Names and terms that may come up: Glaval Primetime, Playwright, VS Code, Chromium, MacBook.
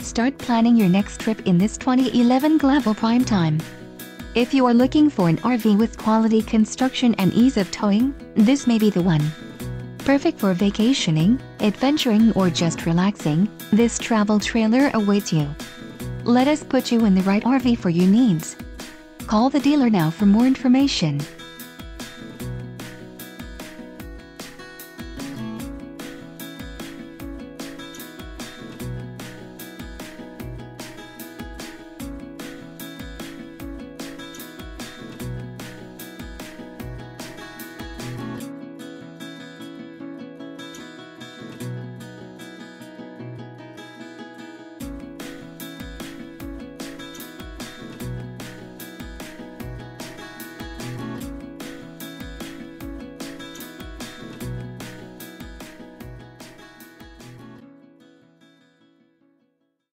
Start planning your next trip in this 2011 Glaval Primetime. If you are looking for an RV with quality construction and ease of towing, this may be the one. Perfect for vacationing, adventuring, or just relaxing, this travel trailer awaits you. Let us put you in the right RV for your needs. Call the dealer now for more information.